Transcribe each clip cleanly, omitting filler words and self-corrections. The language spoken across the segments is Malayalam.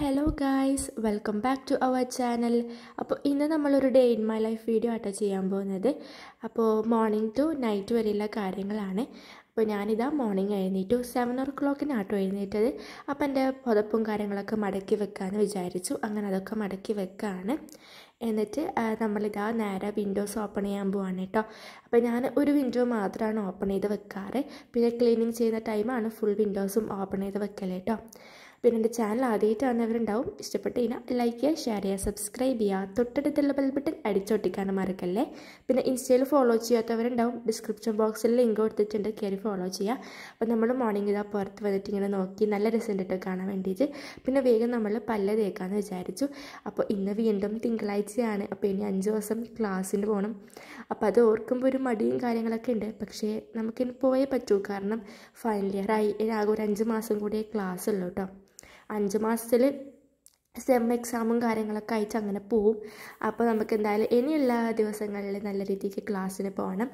Hello guys, welcome back to our channel. അപ്പോൾ ഇന്ന് നമ്മൾ ഒരു day in my life video ആയിട്ട് ചെയ്യാൻ പോകുന്നത്. അപ്പോൾ മോർണിംഗ് ടു നൈറ്റ് വരെയുള്ള കാര്യങ്ങളാണ്. അപ്പോൾ ഞാനിതാ മോർണിംഗ് എഴുന്നേറ്റു 7 o'clock എഴുന്നേറ്റത്. അപ്പോൾ എൻ്റെ പുതപ്പും കാര്യങ്ങളൊക്കെ മടക്കി വെക്കാമെന്ന് വിചാരിച്ചു. അങ്ങനെ അതൊക്കെ മടക്കി വെക്കാണ്. എന്നിട്ട് നമ്മളിതാ നേരെ വിൻഡോസ് ഓപ്പൺ ചെയ്യാൻ പോവാണ് കേട്ടോ. അപ്പോൾ ഞാൻ ഒരു വിൻഡോ മാത്രമാണ് ഓപ്പൺ ചെയ്ത് വെക്കാറ്. പിന്നെ ക്ലീനിങ് ചെയ്യുന്ന ടൈമാണ് ഫുൾ വിൻഡോസും ഓപ്പൺ ചെയ്ത് വെക്കൽ കേട്ടോ. പിന്നെ എൻ്റെ ചാനൽ ആദ്യമായിട്ടാണെന്നവരുണ്ടാവും. ഇഷ്ടപ്പെട്ട് കഴിഞ്ഞാൽ ലൈക്ക് ചെയ്യുക, ഷെയർ ചെയ്യുക, സബ്സ്ക്രൈബ് ചെയ്യുക. തൊട്ടടുത്തുള്ള ബെൽ ബട്ടൺ അടിച്ചൊട്ടിക്കാൻ മറക്കല്ലേ. പിന്നെ ഇൻസ്റ്റയിൽ ഫോളോ ചെയ്യാത്തവരുണ്ടാവും. ഡിസ്ക്രിപ്ഷൻ ബോക്സിൽ ലിങ്ക് കൊടുത്തിട്ടുണ്ട്, കയറി ഫോളോ ചെയ്യുക. അപ്പോൾ നമ്മൾ മോർണിംഗ് ഇതാ പുറത്ത് വന്നിട്ട് ഇങ്ങനെ നോക്കി നല്ല രസമുണ്ടിട്ട് കാണാൻ വേണ്ടിയിട്ട്. പിന്നെ വേഗം നമ്മൾ പല്ല് തേക്കാമെന്ന് വിചാരിച്ചു. അപ്പോൾ ഇന്ന് വീണ്ടും തിങ്കളാഴ്ചയാണ്. അപ്പോൾ ഇനി 5 ദിവസം ക്ലാസ്സിന് പോകണം. അപ്പോൾ അത് ഓർക്കുമ്പോൾ ഒരു മടിയും കാര്യങ്ങളൊക്കെ ഉണ്ട്. പക്ഷേ നമുക്കിനി പോയേ പറ്റൂ. കാരണം ഫൈനൽ ഇയർ ആയി. ഇനി ആകെ ഒരു 5 മാസം കൂടിയേ ക്ലാസ് ഉള്ളൂ കേട്ടോ. 5 മാസത്തിൽ സെം എക്സാമും കാര്യങ്ങളൊക്കെ ആയിട്ട് അങ്ങനെ പോവും. അപ്പോൾ നമുക്ക് എന്തായാലും ഇനിയുള്ള ദിവസങ്ങളിൽ നല്ല രീതിക്ക് ക്ലാസ്സിന് പോകണം.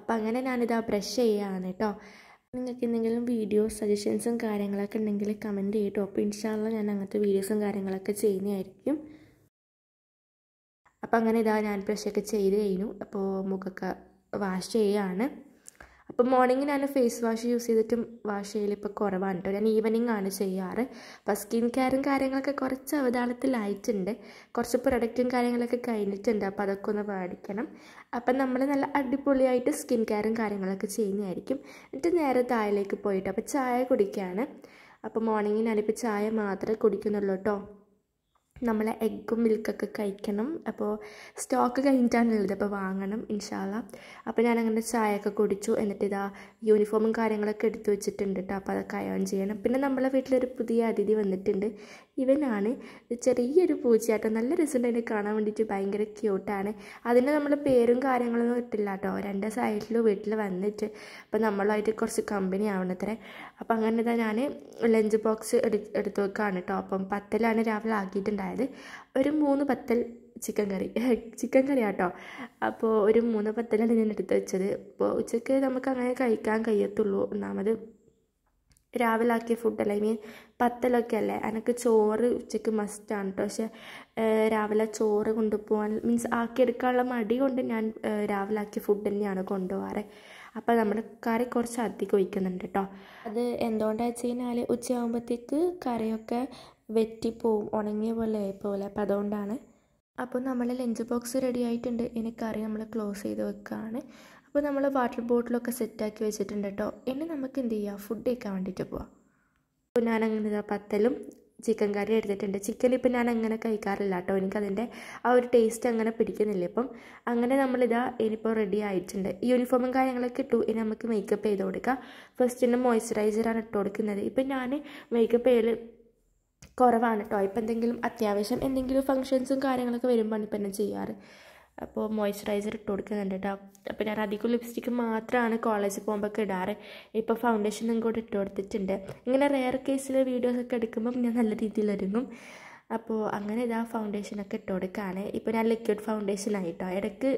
അപ്പോൾ അങ്ങനെ ഞാനിതാ ബ്രഷ് ചെയ്യുകയാണ് കേട്ടോ. നിങ്ങൾക്ക് എന്തെങ്കിലും വീഡിയോ സജഷൻസും കാര്യങ്ങളൊക്കെ ഉണ്ടെങ്കിൽ കമൻറ്റ് ചെയ്യട്ടോ. അപ്പോൾ ഇൻഷാ അല്ലാഹ് ഞാൻ അങ്ങനത്തെ വീഡിയോസും കാര്യങ്ങളൊക്കെ ചെയ്യുന്നതായിരിക്കും. അപ്പോൾ അങ്ങനെ ഇതാ ഞാൻ ബ്രഷൊക്കെ ചെയ്ത് കഴിഞ്ഞു. അപ്പോൾ മുഖമൊക്കെ വാഷ് ചെയ്യുകയാണ്. അപ്പോൾ മോർണിംഗ് ഞാൻ ഫേസ് വാഷ് യൂസ് ചെയ്തിട്ടും വാഷ് ചെയ്യൽ ഇപ്പോൾ കുറവാണ് കേട്ടോ. ഞാൻ ഈവനിങ് ആണ് ചെയ്യാറ്. അപ്പോൾ സ്കിൻ കെയറും കാര്യങ്ങളൊക്കെ കുറച്ച് അവതാളത്തിലായിട്ടുണ്ട്. കുറച്ച് പ്രൊഡക്റ്റും കാര്യങ്ങളൊക്കെ കഴിഞ്ഞിട്ടുണ്ട്. അപ്പോൾ അതൊക്കെ ഒന്ന് മേടിക്കണം. അപ്പം നമ്മൾ നല്ല അടിപൊളിയായിട്ട് സ്കിൻ കെയറും കാര്യങ്ങളൊക്കെ ചെയ്യുന്നതായിരിക്കും. എന്നിട്ട് നേരെ താഴേക്ക് പോയിട്ട് അപ്പോൾ ചായ കുടിക്കുകയാണ്. അപ്പോൾ മോർണിംഗ് ഞാനിപ്പോൾ ചായ മാത്രമേ കുടിക്കുന്നുള്ളൂ കേട്ടോ. നമ്മൾ എഗ്ഗും മിൽക്കൊക്കെ കഴിക്കണം. അപ്പോൾ സ്റ്റോക്ക് കഴിഞ്ഞിട്ടാണുള്ളത്. അപ്പോൾ വാങ്ങണം ഇൻഷാ അല്ലാഹ്. അപ്പോൾ ഞാനങ്ങനെ ചായയൊക്കെ കുടിച്ചു. എന്നിട്ട് ഇതാ യൂണിഫോമും കാര്യങ്ങളൊക്കെ എടുത്തു വെച്ചിട്ടുണ്ട് കേട്ടോ. അപ്പോൾ അതൊക്കെ അയോൺ ചെയ്യണം. പിന്നെ നമ്മളെ വീട്ടിലൊരു പുതിയ അതിഥി വന്നിട്ടുണ്ട്. ഇവനാണ് ചെറിയൊരു പൂച്ചയാട്ടോ. നല്ല രസമുണ്ട് അതിനെ കാണാൻ വേണ്ടിയിട്ട്. ഭയങ്കര ക്യൂട്ടാണ്. അതിന് നമ്മൾ പേരും കാര്യങ്ങളൊന്നും ഇട്ടില്ല കേട്ടോ. 2 സൈഡിലും വീട്ടിൽ വന്നിട്ട് അപ്പോൾ നമ്മളായിട്ട് കുറച്ച് കമ്പനി ആവണത്രേ. അപ്പോൾ അങ്ങനെ ഇതാ ഞാൻ ലഞ്ച് ബോക്സ് എടുത്ത് വെക്കുകയാണ് കേട്ടോ. അപ്പം 10 രാവിലെ ആക്കിയിട്ടുണ്ടായത്. ഒരു 3 പത്തൽ ചിക്കൻ കറി ആട്ടോ. അപ്പോൾ ഒരു 3 പത്തലാണ് ഞാൻ എടുത്ത് വെച്ചത്. അപ്പോൾ ഉച്ചയ്ക്ക് നമുക്ക് അങ്ങനെ കഴിക്കാൻ കഴിയത്തുള്ളൂ. ഒന്നാമത് രാവിലെ ആക്കിയ ഫുഡല്ല, ഐ മീൻ പത്തലൊക്കെ അല്ലേ. എനിക്ക് ചോറ് ഉച്ചയ്ക്ക് മസ്റ്റാണ് കേട്ടോ. പക്ഷേ രാവിലെ ചോറ് കൊണ്ടുപോകാൻ മീൻസ് ആക്കിയെടുക്കാനുള്ള മടി കൊണ്ട് ഞാൻ രാവിലെ ആക്കിയ ഫുഡ് തന്നെയാണ് കൊണ്ടുപോകാറ്. അപ്പോൾ നമ്മൾ കറി കുറച്ച് അധികം ഒഴിക്കുന്നുണ്ട് കേട്ടോ. അത് എന്തുകൊണ്ടാണെന്ന് വെച്ച് കഴിഞ്ഞാൽ ഉച്ചയാകുമ്പോഴത്തേക്ക് കറിയൊക്കെ വെറ്റിപ്പോവും, ഉണങ്ങിയ പോലെ പോലെ. അപ്പോൾ അതുകൊണ്ടാണ്. അപ്പോൾ നമ്മൾ ലഞ്ച് ബോക്സ് റെഡി ആയിട്ടുണ്ട്. ഇനി കറി നമ്മൾ ക്ലോസ് ചെയ്ത് വെക്കുകയാണ്. അപ്പോൾ നമ്മൾ വാട്ടർ ബോട്ടിലൊക്കെ സെറ്റാക്കി വെച്ചിട്ടുണ്ട് കേട്ടോ. ഇനി നമുക്ക് എന്ത് ചെയ്യുക, ഫുഡ് കഴിക്കാൻ വേണ്ടിയിട്ട് പോവാം. അപ്പോൾ ഞാനങ്ങനെ പത്തലും ചിക്കൻ കറി എടുത്തിട്ടുണ്ട്. ചിക്കൻ ഇപ്പം ഞാൻ അങ്ങനെ കഴിക്കാറില്ല കേട്ടോ. എനിക്കതിൻ്റെ ആ ഒരു ടേസ്റ്റ് അങ്ങനെ പിടിക്കുന്നില്ല. ഇപ്പം അങ്ങനെ നമ്മളിതാ ഇനിയിപ്പോൾ റെഡി ആയിട്ടുണ്ട്. യൂണിഫോമും കാര്യങ്ങളൊക്കെ ഇട്ടു. ഇനി നമുക്ക് മേക്കപ്പ് ചെയ്ത് കൊടുക്കാം. ഫസ്റ്റ് തന്നെ മോയ്സ്ചറൈസറാണ് ഇട്ട് കൊടുക്കുന്നത്. ഇപ്പം ഞാൻ മേക്കപ്പ് ചെയ്യൽ കുറവാണ് കേട്ടോ. ഇപ്പം എന്തെങ്കിലും അത്യാവശ്യം എന്തെങ്കിലും ഫങ്ഷൻസും കാര്യങ്ങളൊക്കെ വരുമ്പോഴാണ് ഇപ്പം എന്നെ ചെയ്യാറ്. അപ്പോൾ മോയ്സ്ചറൈസർ ഇട്ട് കൊടുക്കുന്നുണ്ട് കേട്ടോ. അപ്പോൾ ഞാൻ അധികം ലിപ്സ്റ്റിക്ക് മാത്രമാണ് കോളേജിൽ പോകുമ്പോഴൊക്കെ ഇടാറ്. ഇപ്പോൾ ഫൗണ്ടേഷനും കൂടെ ഇട്ട് കൊടുത്തിട്ടുണ്ട്. ഇങ്ങനെ റെയർ കേസിൽ വീഡിയോസൊക്കെ എടുക്കുമ്പം ഞാൻ നല്ല രീതിയിൽ ഒരുങ്ങും. അപ്പോൾ അങ്ങനെ ഇതാ ഫൗണ്ടേഷനൊക്കെ ഇട്ട് കൊടുക്കുകയാണ്. ഇപ്പോൾ ഞാൻ ലിക്വിഡ് ഫൗണ്ടേഷനായിട്ടോ. ഇടയ്ക്ക്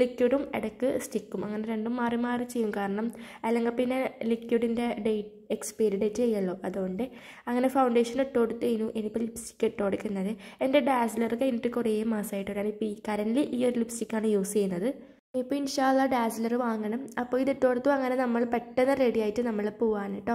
ലിക്വിഡും ഇടയ്ക്ക് സ്റ്റിക്കും അങ്ങനെ രണ്ടും മാറി മാറി ചെയ്യും. കാരണം അല്ലെങ്കിൽ പിന്നെ ലിക്വിഡിൻ്റെ ഡേറ്റ് എക്സ്പയറി ഡേറ്റ് ചെയ്യല്ലോ. അതുകൊണ്ട് അങ്ങനെ ഫൗണ്ടേഷൻ ഇട്ട് കൊടുത്ത് കഴിഞ്ഞു. ഇനിയിപ്പോൾ ലിപ്സ്റ്റിക്ക് ഇട്ട് കൊടുക്കുന്നത്. എൻ്റെ ഡാസ്ലർ കഴിഞ്ഞിട്ട് കുറേ മാസമായിട്ട് ഞാൻ ഇപ്പോൾ ഈ കറൻ്റ് ഈ ഒരു ലിപ്സ്റ്റിക്കാണ് യൂസ് ചെയ്യുന്നത്. ഇപ്പോൾ ഇൻഷാ അല്ലാഹ് ഡാസ്ലർ വാങ്ങണം. അപ്പോൾ ഇതിട്ട് കൊടുത്തു. അങ്ങനെ നമ്മൾ പെട്ടെന്ന് റെഡി ആയിട്ട് നമ്മൾ പോവാണ് കേട്ടോ.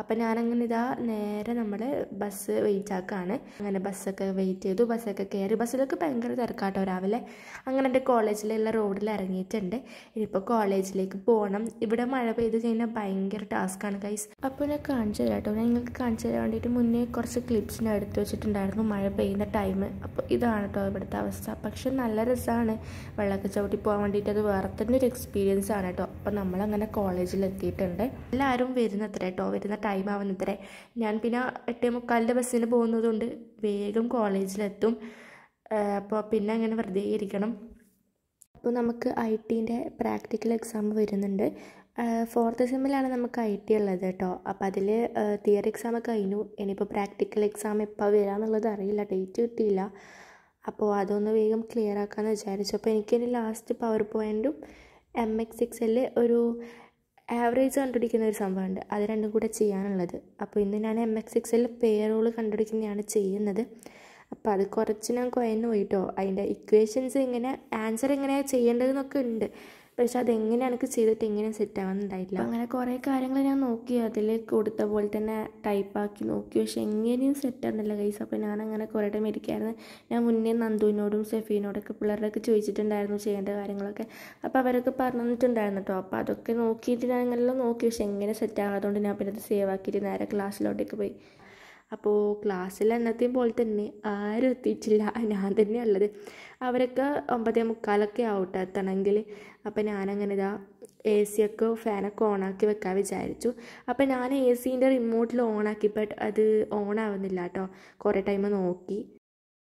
അപ്പോൾ ഞാനങ്ങനെ ഇതാ നേരെ നമ്മൾ ബസ് വെയിറ്റ് ആക്കുകയാണ്. അങ്ങനെ ബസ്സൊക്കെ വെയിറ്റ് ചെയ്തു. ബസ്സൊക്കെ കയറി. ബസ്സിലൊക്കെ ഭയങ്കര തിരക്കാട്ടോ രാവിലെ. അങ്ങനെ എൻ്റെ കോളേജിലുള്ള റോഡിൽ ഇറങ്ങിയിട്ടുണ്ട്. ഇനിയിപ്പോൾ കോളേജിലേക്ക് പോകണം. ഇവിടെ മഴ പെയ്ത് കഴിഞ്ഞാൽ ഭയങ്കര ടാസ്ക്കാണ് ഗൈസ്. അപ്പോൾ ഞാൻ കാണിച്ചു തരാം കേട്ടോ. ഞാൻ നിങ്ങൾക്ക് കാണിച്ചു തരാൻ വേണ്ടിയിട്ട് മുന്നേ കുറച്ച് ക്ലിപ്സിൻ്റെ എടുത്ത് വെച്ചിട്ടുണ്ടായിരുന്നു മഴ പെയ്യുന്ന ടൈം. അപ്പോൾ ഇതാണ് കേട്ടോ ഇവിടുത്തെ അവസ്ഥ. പക്ഷെ നല്ല രസമാണ് വെള്ളമൊക്കെ ചവിട്ടി പോകാൻ വേണ്ടിയിട്ട്. അത് വേറെ തന്നെ ഒരു എക്സ്പീരിയൻസ് ആണ് കേട്ടോ. അപ്പോൾ നമ്മളങ്ങനെ കോളേജിലെത്തിയിട്ടുണ്ട്. എല്ലാവരും വരുന്നത്ര കേട്ടോ, വരുന്ന ടൈം ആവുന്നത്രേ. ഞാൻ പിന്നെ 8:45 ബസ്സിന് പോകുന്നതുകൊണ്ട് വേഗം കോളേജിലെത്തും. അപ്പോൾ പിന്നെ അങ്ങനെ വെറുതെ ഇരിക്കണം. അപ്പോൾ നമുക്ക് IT-ൻ്റെ പ്രാക്ടിക്കൽ എക്സാം വരുന്നുണ്ട്. 4th സെമ്മിലാണ് നമുക്ക് IT ഉള്ളത് കേട്ടോ. അപ്പോൾ അതിൽ തിയറി എക്സാം കഴിഞ്ഞു. ഇനിയിപ്പോൾ പ്രാക്ടിക്കൽ എക്സാം എപ്പോൾ വരാമെന്നുള്ളത് അറിയില്ല. ഡേറ്റ് കിട്ടിയില്ല. അപ്പോൾ അതൊന്ന് വേഗം ക്ലിയർ ആക്കാമെന്ന് വിചാരിച്ചു. അപ്പോൾ എനിക്കിനി ലാസ്റ്റ് PowerPoint-ഉം MX Excel ഒരു ആവറേജ് കണ്ടുപിടിക്കുന്ന ഒരു സംഭവമുണ്ട്, അത് രണ്ടും കൂടെ ചെയ്യാനുള്ളത്. അപ്പോൾ ഇന്ന് ഞാൻ MXXL പേറോൾ കണ്ടുപിടിക്കുന്നതാണ് ചെയ്യുന്നത്. അപ്പോൾ അത് കുറച്ച് ഞാൻ കുഴഞ്ഞു പോയിട്ടോ. അതിൻ്റെ ഇക്വേഷൻസ് എങ്ങനെ ആൻസർ എങ്ങനെയാണ് ചെയ്യേണ്ടതെന്നൊക്കെ ഉണ്ട്, പക്ഷെ അതെങ്ങനെ എനിക്ക് ചെയ്തിട്ട് എങ്ങനെ സെറ്റാവാന്നുണ്ടായിട്ടില്ല. അങ്ങനെ കുറേ കാര്യങ്ങൾ ഞാൻ നോക്കി, അതിൽ കൊടുത്ത പോലെ തന്നെ ടൈപ്പാക്കി നോക്കി, പക്ഷെ എങ്ങനെയും സെറ്റാവുന്നില്ല ഗൈസ്. അപ്പോൾ ഞാനങ്ങനെ കുറേ ടൈം ഇരിക്കുകയായിരുന്നു. ഞാൻ മുന്നേ നന്ദുവിനോടും സെഫീനോടൊക്കെ പിള്ളേരുടെയൊക്കെ ചോദിച്ചിട്ടുണ്ടായിരുന്നു ചെയ്യേണ്ട കാര്യങ്ങളൊക്കെ. അപ്പോൾ അവരൊക്കെ പറഞ്ഞിട്ടുണ്ടായിരുന്നു കേട്ടോ. അപ്പോൾ അതൊക്കെ നോക്കിയിട്ട് ഞാൻ അങ്ങനെല്ലാം നോക്കി, പക്ഷെ എങ്ങനെ സെറ്റാകാത്തതുകൊണ്ട് ഞാൻ പിന്നെ അത് സേവ് ആക്കിയിട്ട് നേരെ ക്ലാസ്സിലോട്ടേക്ക് പോയി. അപ്പോൾ ക്ലാസ്സിൽ എന്നത്തെയും പോലെ തന്നെ ആരും എത്തിയിട്ടില്ല, ഞാൻ തന്നെയുള്ളത്. അവരൊക്കെ 9:45 ആവട്ടെ എത്തണമെങ്കിൽ. അപ്പോൾ ഞാനങ്ങനെ ഇതാ AC ഒക്കെ ഫാനൊക്കെ ഓണാക്കി വെക്കാൻ വിചാരിച്ചു. അപ്പോൾ ഞാൻ AC റിമോട്ടിൽ ഓണാക്കി, ബട്ട് അത് ഓണാവുന്നില്ല കേട്ടോ. കുറേ ടൈം നോക്കി,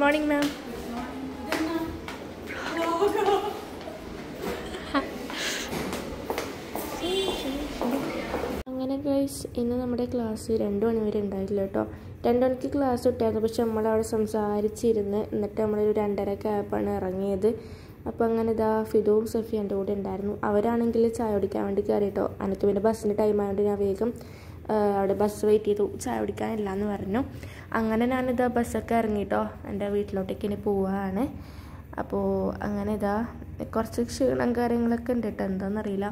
Morning, ma'am. അങ്ങനെ ഗൈസ് ഇന്ന് നമ്മുടെ ക്ലാസ് 2 മണി വരെ ഉണ്ടായില്ല കേട്ടോ. 2 മണിക്ക് ക്ലാസ് കിട്ടായിരുന്നു, പക്ഷെ നമ്മളവിടെ സംസാരിച്ചിരുന്ന് എന്നിട്ട് നമ്മളൊരു 2:30 ആയപ്പോഴാണ് ഇറങ്ങിയത്. അപ്പോൾ അങ്ങനെ ഇതാ ഫിദോവും സഫിയും എൻ്റെ കൂടെ ഉണ്ടായിരുന്നു. അവരാണെങ്കിൽ ചായ കുടിക്കാൻ വേണ്ടി കയറി കേട്ടോ. എനിക്ക് പിന്നെ ബസ്സിൻ്റെ ടൈം ആയതുകൊണ്ട് ഞാൻ വേഗം അവിടെ ബസ് വെയിറ്റ് ചെയ്തു. ചായ കുടിക്കാനില്ല എന്ന് പറഞ്ഞു. അങ്ങനെ ഞാനിതാ ബസ്സൊക്കെ ഇറങ്ങിയിട്ടോ, എൻ്റെ വീട്ടിലോട്ടേക്ക് ഇനി പോവുകയാണ്. അപ്പോൾ അങ്ങനെ ഇതാ കുറച്ച് ക്ഷീണം കാര്യങ്ങളൊക്കെ ഉണ്ട് കേട്ടോ, എന്താണെന്നറിയില്ല.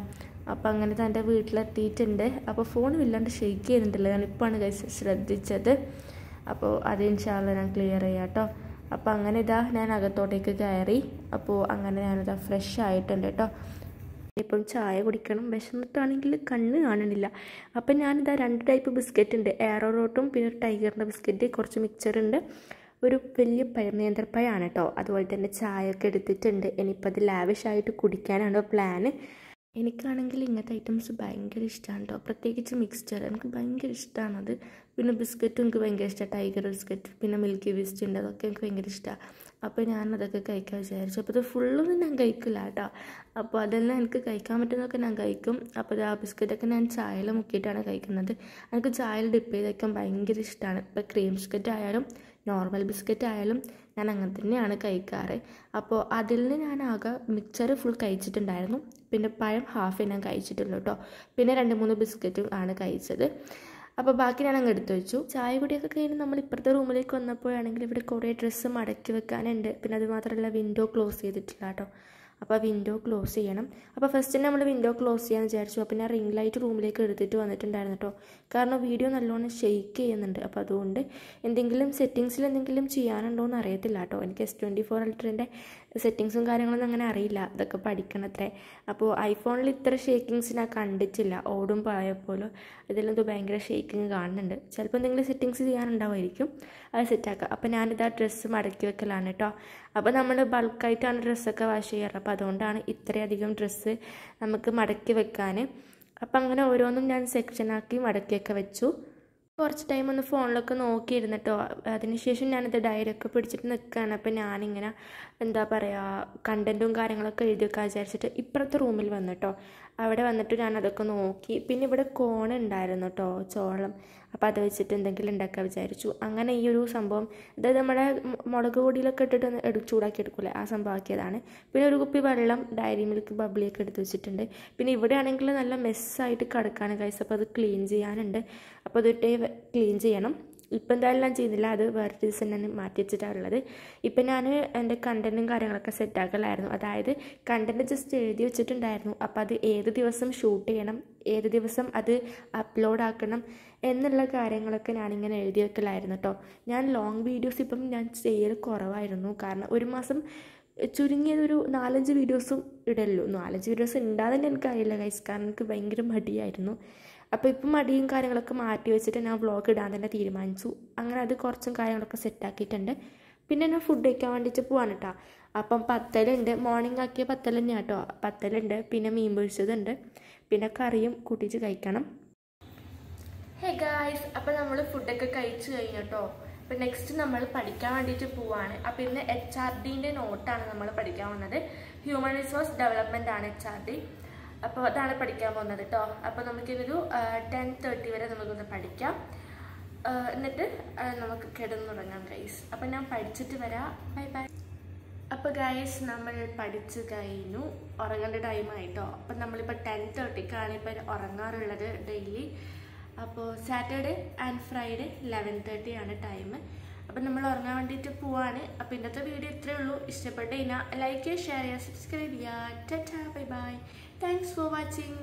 അപ്പോൾ അങ്ങനെ ഇതാ എൻ്റെ വീട്ടിലെത്തിയിട്ടുണ്ട്. അപ്പോൾ ഫോൺ വല്ലാണ്ട് ഷെയ്ക്ക് ചെയ്യുന്നുണ്ടല്ലോ, ഞാനിപ്പോഴാണ് ഗൈസ് ശ്രദ്ധിച്ചത്. അപ്പോൾ അത് ഇൻഷാല്ല ഞാൻ ക്ലിയർ ചെയ്യാം കേട്ടോ. അപ്പോൾ അങ്ങനെ ഇതാ ഞാൻ അകത്തോട്ടേക്ക് കയറി. അപ്പോൾ അങ്ങനെ ഞാനിതാ ഫ്രഷ് ആയിട്ടുണ്ട് കേട്ടോ. ഇപ്പം ചായ കുടിക്കണം, വിശന്നിട്ടാണെങ്കിൽ കണ്ണ് കാണണില്ല. അപ്പം ഞാനിതാ 2 ടൈപ്പ് ബിസ്ക്കറ്റ് ഉണ്ട്, ഏറോ റോട്ടും പിന്നെ ഒരു ടൈഗറിൻ്റെ ബിസ്ക്കറ്റ്, കുറച്ച് മിക്സറുണ്ട്, ഒരു വലിയ പഴം നേന്ത്രപ്പഴമാണ് കേട്ടോ. അതുപോലെ തന്നെ ചായയൊക്കെ എടുത്തിട്ടുണ്ട്. ഇനിയിപ്പോൾ അത് ലാവിഷായിട്ട് കുടിക്കാനാണോ പ്ലാന്. എനിക്കാണെങ്കിൽ ഇങ്ങനത്തെ ഐറ്റംസ് ഭയങ്കര ഇഷ്ടമാണ് കേട്ടോ, പ്രത്യേകിച്ച് മിക്സ്ചർ എനിക്ക് ഭയങ്കര ഇഷ്ടമാണത്. പിന്നെ ബിസ്ക്കറ്റും എനിക്ക് ഭയങ്കര ഇഷ്ടമാണ്, ടൈഗർ ബിസ്ക്കറ്റ് പിന്നെ മിൽക്കി ബിസ്റ്റ് ഉണ്ട്, അതൊക്കെ എനിക്ക് ഭയങ്കര ഇഷ്ടമാണ്. അപ്പോൾ ഞാനതൊക്കെ കഴിക്കാൻ വിചാരിച്ചു. അപ്പോൾ ഇത് ഫുള്ളൊന്നും ഞാൻ കഴിക്കില്ല കേട്ടോ. അപ്പോൾ അതെല്ലാം എനിക്ക് കഴിക്കാൻ പറ്റുന്നതൊക്കെ ഞാൻ കഴിക്കും. അപ്പോൾ ഇത് ആ ബിസ്ക്കറ്റൊക്കെ ഞാൻ ചായയിൽ മുക്കിയിട്ടാണ് കഴിക്കുന്നത്. എനിക്ക് ചായയിൽ ഡിപ്പ് ചെയ്ത് കഴിക്കാൻ ഭയങ്കര ഇഷ്ടമാണ്. ഇപ്പോൾ ക്രീം ബിസ്ക്കറ്റ് ആയാലും നോർമൽ ബിസ്ക്കറ്റ് ആയാലും ഞാൻ അങ്ങനെ തന്നെയാണ് കഴിക്കാറ്. അപ്പോൾ അതിൽ നിന്ന് ഞാനാകെ മിക്സർ ഫുൾ കഴിച്ചിട്ടുണ്ടായിരുന്നു, പിന്നെ പഴം ഹാഫ് ഞാൻ കഴിച്ചിട്ടുള്ളൂ കേട്ടോ. പിന്നെ 2-3 ബിസ്ക്കറ്റും ആണ് കഴിച്ചത്. അപ്പോൾ ബാക്കി ഞാൻ അങ്ങ് എടുത്തു വെച്ചു. ചായ കുടിയൊക്കെ കഴിഞ്ഞ് നമ്മൾ ഇപ്പുറത്തെ റൂമിലേക്ക് വന്നപ്പോഴാണെങ്കിൽ ഇവിടെ കുറേ ഡ്രസ്സ് മടക്കി വെക്കാനുണ്ട്. പിന്നെ അതുമാത്രമല്ല വിൻഡോ ക്ലോസ് ചെയ്തിട്ടില്ല കേട്ടോ. അപ്പോൾ വിൻഡോ ക്ലോസ് ചെയ്യണം. അപ്പോൾ ഫസ്റ്റ് നമ്മൾ വിൻഡോ ക്ലോസ് ചെയ്യാൻ വിചാരിച്ചു. അപ്പോൾ ഞാൻ റിംഗ് ലൈറ്റ് റൂമിലേക്ക് എടുത്തിട്ട് വന്നിട്ടുണ്ടായിരുന്നു കേട്ടോ, കാരണം വീഡിയോ നല്ലോണം ഷെയ്ക്ക് ചെയ്യുന്നുണ്ട്. അപ്പോൾ അതുകൊണ്ട് എന്തെങ്കിലും സെറ്റിങ്സിൽ എന്തെങ്കിലും ചെയ്യാനുണ്ടോ എന്ന് അറിയത്തില്ല കേട്ടോ. എനിക്ക് S24 അൾട്രേൻ്റെ സെറ്റിങ്സും കാര്യങ്ങളൊന്നും അങ്ങനെ അറിയില്ല, അതൊക്കെ പഠിക്കണത്രേ. അപ്പോൾ iPhone ഇത്ര ഷേക്കിങ്സ് ഞാൻ കണ്ടിട്ടില്ല, ഓടും പോയപ്പോലും ഇതിലും ഇത് ഭയങ്കര ഷേക്കിങ് കാണുന്നുണ്ട്. ചിലപ്പോൾ എന്തെങ്കിലും സെറ്റിങ്സ് ചെയ്യാനുണ്ടാവുമായിരിക്കും, അത് സെറ്റാക്കാം. അപ്പോൾ ഞാനിത് ആ ഡ്രസ്സ് മടക്കി വെക്കലാണ് കേട്ടോ. അപ്പോൾ നമ്മൾ ബൾക്കായിട്ടാണ് ഡ്രസ്സൊക്കെ വാഷ് ചെയ്യാറ്, അപ്പോൾ അതുകൊണ്ടാണ് ഇത്രയധികം ഡ്രസ്സ് നമുക്ക് മടക്കി വെക്കാൻ. അപ്പം അങ്ങനെ ഓരോന്നും ഞാൻ സെക്ഷനാക്കി മടക്കിയൊക്കെ വെച്ചു. കുറച്ച് ടൈം ഒന്ന് ഫോണിലൊക്കെ നോക്കിയിരുന്നിട്ടോ. അതിനുശേഷം ഞാനിത് ഡയറിയൊക്കെ പിടിച്ചിട്ട് നിൽക്കുകയാണ്. അപ്പം ഞാനിങ്ങനെ എന്താ പറയുക കണ്ടൻറ്റും കാര്യങ്ങളൊക്കെ എഴുതിയൊക്കെ വിചാരിച്ചിട്ട് ഇപ്പുറത്തെ റൂമിൽ വന്നിട്ടോ. അവിടെ വന്നിട്ട് ഞാനതൊക്കെ നോക്കി. പിന്നെ ഇവിടെ കോൺ ഉണ്ടായിരുന്നു കേട്ടോ, ചോളം. അപ്പോൾ അത് വെച്ചിട്ട് എന്തെങ്കിലും ഉണ്ടാക്കാൻ വിചാരിച്ചു. അങ്ങനെ ഈ ഒരു സംഭവം, അതായത് നമ്മുടെ മുളക് പൊടിയിലൊക്കെ ഇട്ടിട്ട് ചൂടാക്കി എടുക്കില്ലേ, ആ സംഭവം ആക്കിയതാണ്. പിന്നെ ഒരു കുപ്പി വെള്ളം, ഡയറി മിൽക്ക്, ബബ്ലിയൊക്കെ എടുത്ത് വെച്ചിട്ടുണ്ട്. പിന്നെ ഇവിടെ ആണെങ്കിൽ നല്ല മെസ്സായിട്ട് കിടക്കാണ് ഗൈസ്, അപ്പോൾ അത് ക്ലീൻ ചെയ്യാനുണ്ട്. അപ്പോൾ അതിട്ട് ക്ലീൻ ചെയ്യണം. ഇപ്പം എന്തായാലും ഞാൻ ചെയ്യുന്നില്ല, അത് വേറെ ദിവസം ഞാൻ മാറ്റി വെച്ചിട്ടാണുള്ളത്. ഇപ്പം ഞാൻ എൻ്റെ കണ്ടൻറ്റും കാര്യങ്ങളൊക്കെ സെറ്റാക്കലായിരുന്നു. അതായത് കണ്ടൻറ്റ് ജസ്റ്റ് എഴുതി വെച്ചിട്ടുണ്ടായിരുന്നു. അപ്പോൾ അത് ഏത് ദിവസം ഷൂട്ട് ചെയ്യണം, ഏത് ദിവസം അത് അപ്ലോഡ് ആക്കണം എന്നുള്ള കാര്യങ്ങളൊക്കെ ഞാനിങ്ങനെ എഴുതി വെക്കലായിരുന്നു കേട്ടോ. ഞാൻ ലോങ് വീഡിയോസ് ഇപ്പം ഞാൻ ചെയ്യൽ കുറവായിരുന്നു, കാരണം ഒരു മാസം ചുരുങ്ങിയതൊരു 4-5 വീഡിയോസും ഇടല്ലോ. 4-5 വീഡിയോസ് ഉണ്ടാകുന്നത് എനിക്ക് അറിയില്ല ഗൈസ്, കാരണം എനിക്ക് ഭയങ്കര മടിയായിരുന്നു. അപ്പോൾ ഇപ്പം മടിയും കാര്യങ്ങളൊക്കെ മാറ്റി വെച്ചിട്ട് ഞാൻ വ്ളോഗ് ഇടാൻ തന്നെ തീരുമാനിച്ചു. അങ്ങനെ അത് കുറച്ചും കാര്യങ്ങളൊക്കെ സെറ്റാക്കിയിട്ടുണ്ട്. പിന്നെ ഞാൻ ഫുഡ് കഴിക്കാൻ വേണ്ടിയിട്ട് പോവാണ് കേട്ടോ. അപ്പം പത്തലുണ്ട്, മോർണിംഗ് ആക്കിയ പത്തല തന്നെയാണ് കേട്ടോ. പത്തലുണ്ട്, പിന്നെ മീൻ പൊരിച്ചതുണ്ട്, പിന്നെ കറിയും കൂട്ടിച്ച് കഴിക്കണം. ഹേ ഗായ്സ്, അപ്പം നമ്മൾ ഫുഡൊക്കെ കഴിച്ചു കഴിഞ്ഞു കേട്ടോ. അപ്പം നെക്സ്റ്റ് നമ്മൾ പഠിക്കാൻ വേണ്ടിയിട്ട് പോവാണ്. അപ്പം ഇന്ന് HRDൻ്റെ നോട്ടാണ് നമ്മൾ പഠിക്കാൻ വന്നത്. ഹ്യൂമൻ റിസോഴ്സ് ഡെവലപ്മെൻ്റ് ആണ് HRD. അപ്പോൾ അതാണ് പഠിക്കാൻ പോകുന്നത് കേട്ടോ. അപ്പോൾ നമുക്കിതൊരു 10:30 വരെ നമുക്കൊന്ന് പഠിക്കാം, എന്നിട്ട് നമുക്ക് കിടന്നുറങ്ങാം ഗൈസ്. അപ്പം ഞാൻ പഠിച്ചിട്ട് വരാം, ബൈ ബൈ. അപ്പോൾ ഗൈസ്, നമ്മൾ പഠിച്ചു കഴിഞ്ഞു, ഉറങ്ങേണ്ട ടൈമായിട്ടോ. അപ്പം നമ്മളിപ്പോൾ 10:30ക്കാണ് ഇപ്പോൾ ഉറങ്ങാറുള്ളത് ഡെയിലി. അപ്പോൾ സാറ്റർഡേ ആൻഡ് ഫ്രൈഡേ 11:30 ആണ് ടൈം. അപ്പം നമ്മൾ ഉറങ്ങാൻ വേണ്ടിയിട്ട് പോവാണ്. അപ്പോൾ ഇന്നത്തെ വീഡിയോ ഇത്രയേ ഉള്ളൂ. ഇഷ്ടപ്പെട്ട് കഴിഞ്ഞാൽ ലൈക്ക് ചെയ്യുക, ഷെയർ ചെയ്യുക, സബ്സ്ക്രൈബ് ചെയ്യുക. Tata, bye bye. Thanks for watching.